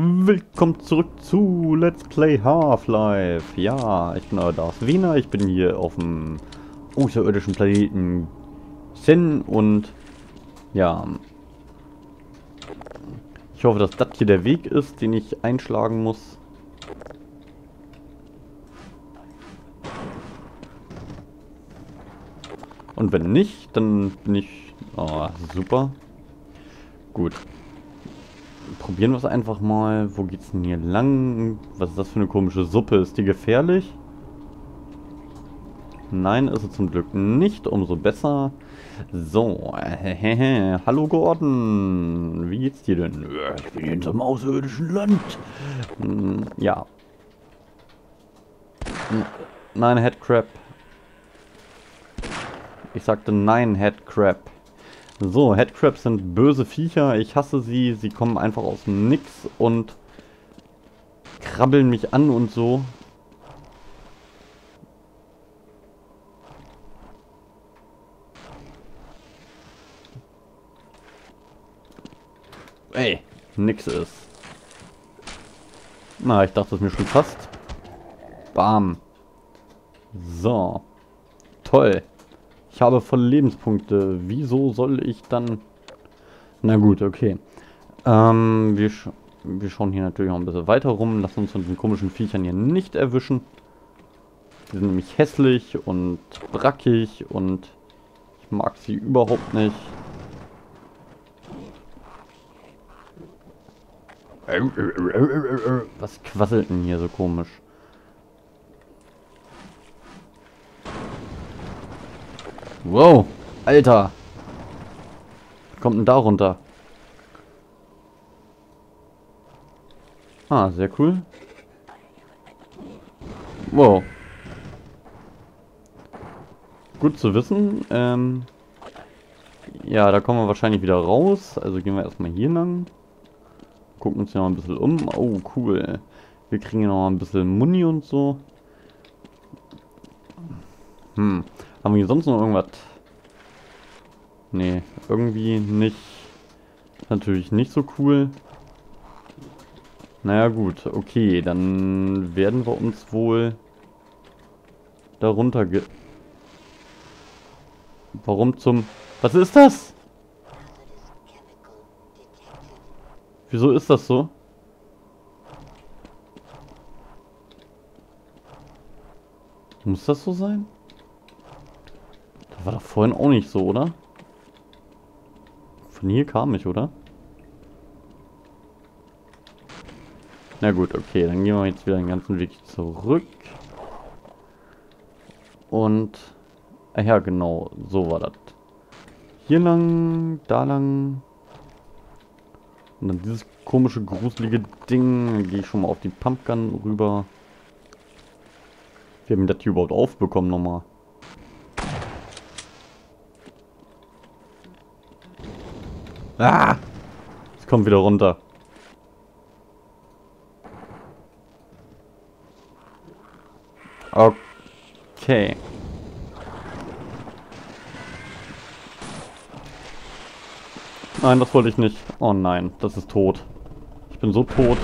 Willkommen zurück zu Let's Play Half-Life. Ja, ich bin euer DarthWejner. Ich bin hier auf dem außerirdischen Planeten Xen und ja, ich hoffe, dass das hier der Weg ist, den ich einschlagen muss. Und wenn nicht, dann bin ich... Oh, super. Gut. Probieren wir es einfach mal. Wo geht's denn hier lang? Was ist das für eine komische Suppe? Ist die gefährlich? Nein, ist sie zum Glück nicht. Umso besser. So. Hallo Gordon. Wie geht's dir denn? Ich bin hier in so einem außerirdischen Land. Ja. Nein, Headcrab. Ich sagte nein, Headcrab. So, Headcrabs sind böse Viecher, ich hasse sie, sie kommen einfach aus dem Nix und krabbeln mich an und so. Ey, nix ist. Na, ich dachte es mir schon fast. Bam. So. Toll. Ich habe volle Lebenspunkte. Wieso soll ich dann... Na gut, okay. Wir schauen hier natürlich auch ein bisschen weiter rum. Lassen uns von den komischen Viechern hier nicht erwischen. Die sind nämlich hässlich und brackig und ich mag sie überhaupt nicht. Was quasselt denn hier so komisch? Wow, Alter. Kommt denn da runter? Ah, sehr cool. Wow. Gut zu wissen. Ja, da kommen wir wahrscheinlich wieder raus. Also gehen wir erstmal hier lang. Gucken uns hier noch ein bisschen um. Oh, cool. Wir kriegen hier noch ein bisschen Muni und so. Hm. Haben wir hier sonst noch irgendwas? Nee, irgendwie nicht. Natürlich nicht so cool. Naja gut, okay, dann werden wir uns wohl darunter ge... Warum zum... Was ist das? Wieso ist das so? Muss das so sein? War doch vorhin auch nicht so, oder? Von hier kam ich, oder? Na gut, okay, dann gehen wir jetzt wieder den ganzen Weg zurück. Und... Ach ja, genau, so war das. Hier lang, da lang. Und dann dieses komische, gruselige Ding. Dann gehe ich schon mal auf die Pumpgun rüber. Wir haben das hier überhaupt aufbekommen nochmal. Ah! Es kommt wieder runter. Okay. Nein, das wollte ich nicht. Oh nein, das ist tot. Ich bin so tot.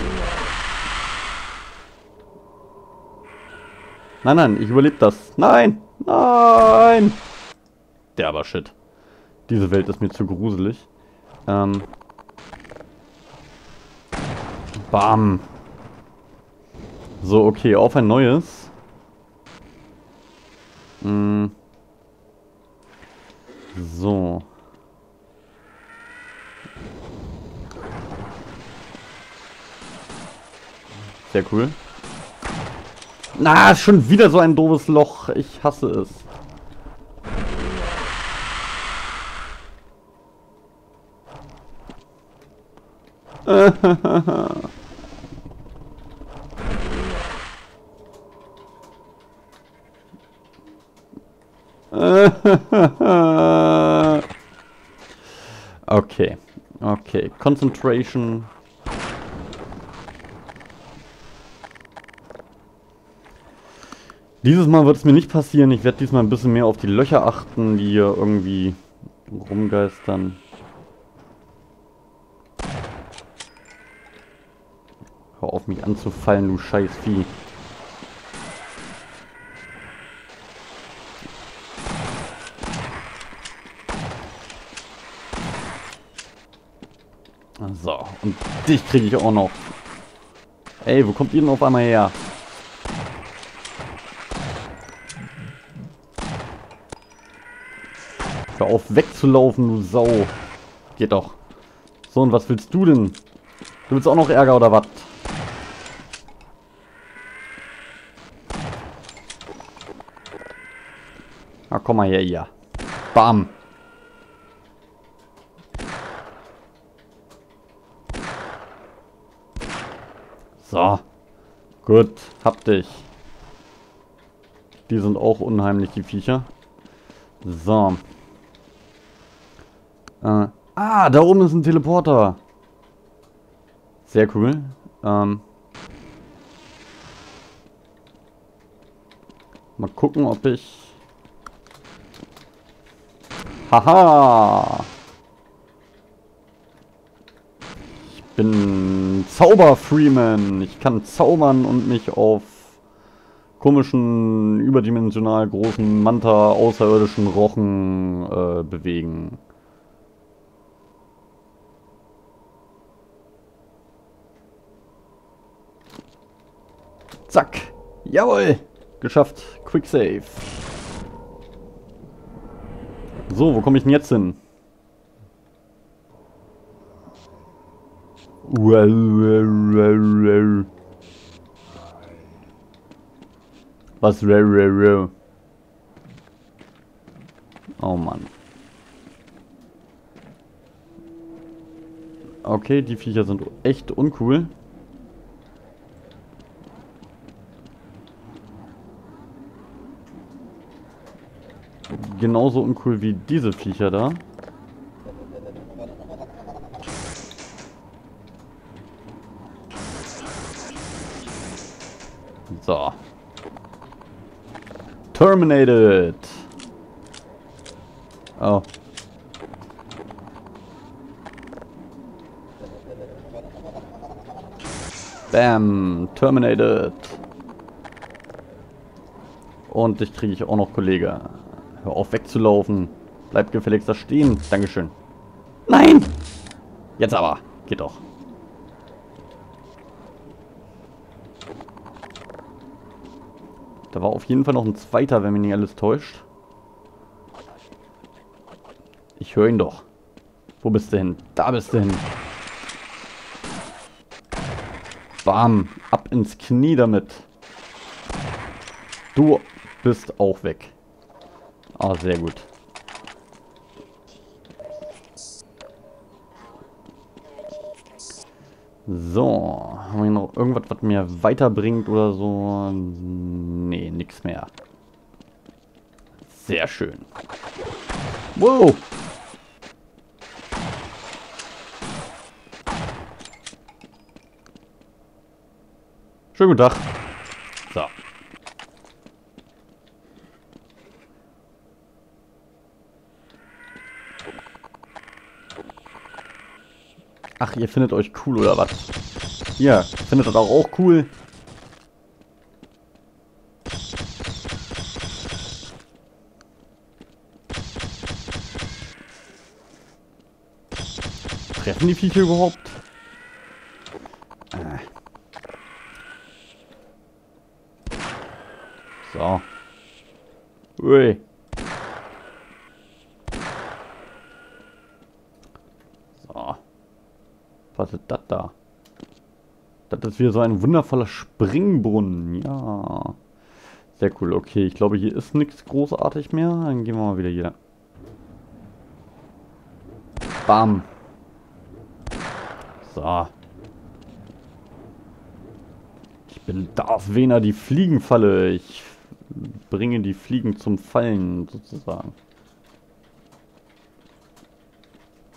Nein, nein, ich überlebe das. Nein! Nein! Der aber shit. Diese Welt ist mir zu gruselig. Bam. So, okay, auf ein neues. So. Sehr cool. Na, schon wieder so ein doofes Loch. Ich hasse es. Okay, okay, Concentration. Dieses Mal wird es mir nicht passieren. Ich werde diesmal ein bisschen mehr auf die Löcher achten, die hier irgendwie rumgeistern. Hör auf, mich anzufallen, du scheiß Vieh. So, und dich kriege ich auch noch. Ey, wo kommt ihr denn auf einmal her? Hör auf, wegzulaufen, du Sau. Geht doch. So, und was willst du denn? Du willst auch noch Ärger oder was? Na, komm mal her, ihr. Bam. So. Gut, hab dich. Die sind auch unheimlich, die Viecher. So. Da oben ist ein Teleporter. Sehr cool. Mal gucken, ob ich... Haha! Ich bin Zauber-Freeman. Ich kann zaubern und mich auf komischen, überdimensional großen Manta außerirdischen Rochen bewegen. Zack. Jawohl. Geschafft. Quick Save. So, wo komme ich denn jetzt hin? Was? Oh Mann. Okay, die Viecher sind echt uncool. Genauso uncool wie diese Viecher da. So. Terminated. Oh. Bam. Terminated. Und dich kriege ich auch noch, Kollege. Hör auf, wegzulaufen. Bleib gefälligst da stehen. Dankeschön. Nein! Jetzt aber. Geht doch. Da war auf jeden Fall noch ein zweiter, wenn mich nicht alles täuscht. Ich höre ihn doch. Wo bist du hin? Da bist du hin. Bam. Ab ins Knie damit. Du bist auch weg. Ah, sehr gut. So, haben wir noch irgendwas, was mir weiterbringt oder so? Nee, nichts mehr. Sehr schön. Wow! Schönen guten Tag. So. Ach, ihr findet euch cool, oder was? Ihr findet das auch cool. Treffen die Viecher überhaupt? So. Ui. Was ist das da? Das ist wieder so ein wundervoller Springbrunnen. Ja. Sehr cool. Okay, ich glaube, hier ist nichts großartig mehr. Dann gehen wir mal wieder hier. Bam. So. Ich bin DarthWejner, die Fliegenfalle. Ich bringe die Fliegen zum Fallen, sozusagen.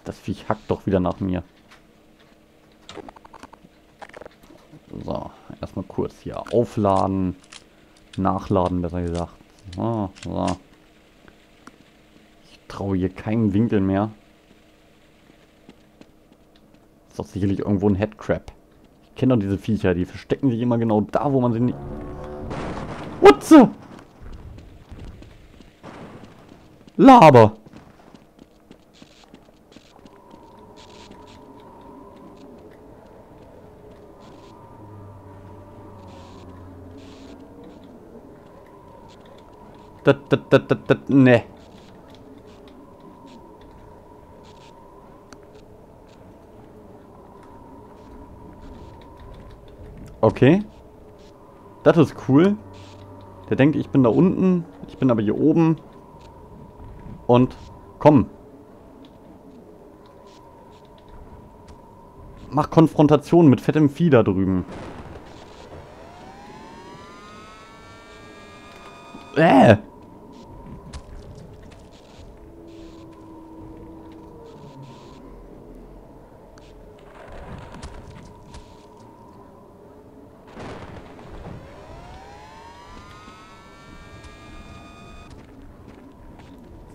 Das Viech hackt doch wieder nach mir. So, erstmal kurz hier aufladen. Nachladen, besser gesagt. So, so. Ich traue hier keinen Winkel mehr. Ist doch sicherlich irgendwo ein Headcrab. Ich kenne doch diese Viecher, die verstecken sich immer genau da, wo man sie nicht... Utze! Laber! Ne. Okay. Das ist cool. Der denkt, ich bin da unten. Ich bin aber hier oben. Und komm. Mach Konfrontation mit fettem Vieh da drüben.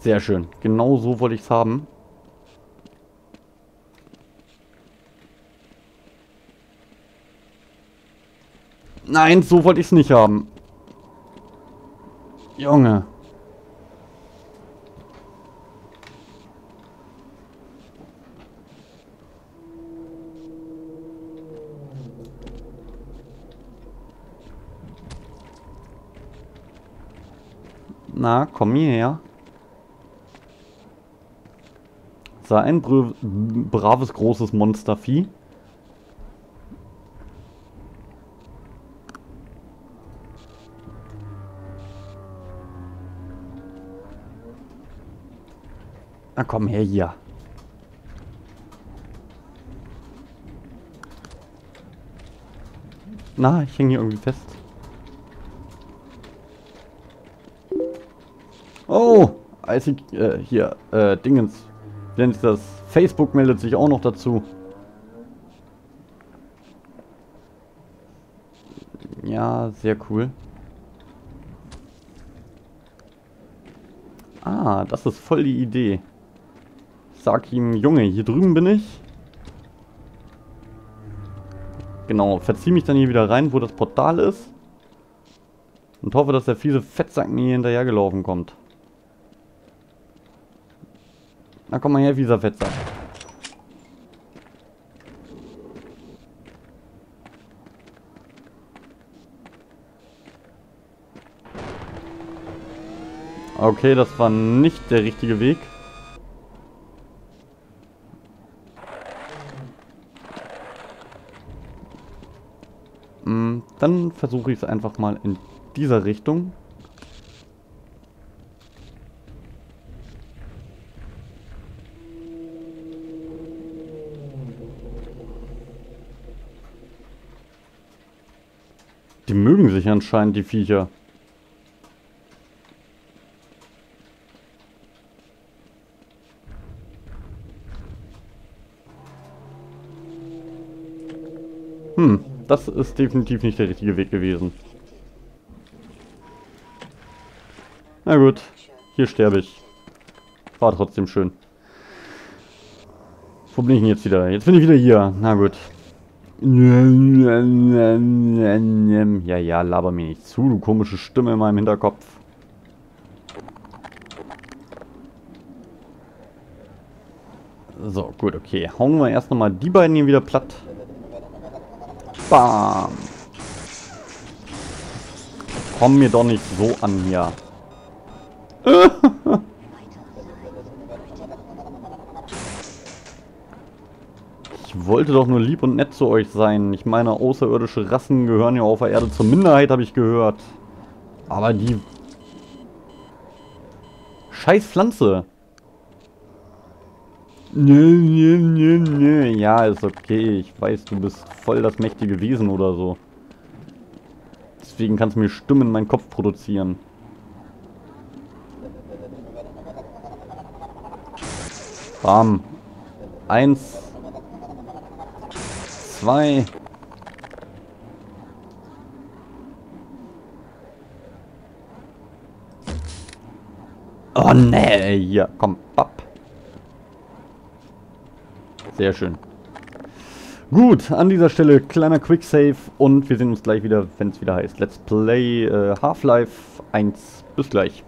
Sehr schön. Genau so wollte ich es haben. Nein, so wollte ich es nicht haben. Junge. Na, komm hierher. So, ein braves, großes Monstervieh. Na komm her hier. Na, ich hänge hier irgendwie fest. Oh, Dingens. Denn das Facebook meldet sich auch noch dazu. Ja, sehr cool. Ah, das ist voll die Idee. Ich sag ihm, Junge, hier drüben bin ich. Genau, verzieh mich dann hier wieder rein, wo das Portal ist. Und hoffe, dass der fiese Fettsack mir hier hinterhergelaufen kommt. Na komm mal her, fieser Fetzer. Okay, das war nicht der richtige Weg. Dann versuche ich es einfach mal in dieser Richtung. Die mögen sich anscheinend, die Viecher. Das ist definitiv nicht der richtige Weg gewesen. Na gut, hier sterbe ich. War trotzdem schön. Wo bin ich denn jetzt wieder? Jetzt bin ich wieder hier. Na gut. Ja, ja, laber mir nicht zu, du komische Stimme in meinem Hinterkopf. So, gut, okay. Hauen wir erst nochmal die beiden hier wieder platt. Bam! Komm mir doch nicht so an hier. Ich wollte doch nur lieb und nett zu euch sein. Ich meine, außerirdische Rassen gehören ja auf der Erde zur Minderheit, habe ich gehört. Aber die... Scheiß Pflanze. Nee. Ja, ist okay. Ich weiß, du bist voll das mächtige Wesen oder so. Deswegen kannst du mir Stimmen in meinen Kopf produzieren. Bam. 1... 2. Oh ne, hier, komm, papp. Sehr schön. Gut, an dieser Stelle kleiner Quicksave und wir sehen uns gleich wieder, wenn es wieder heißt Let's Play Half-Life 1. Bis gleich.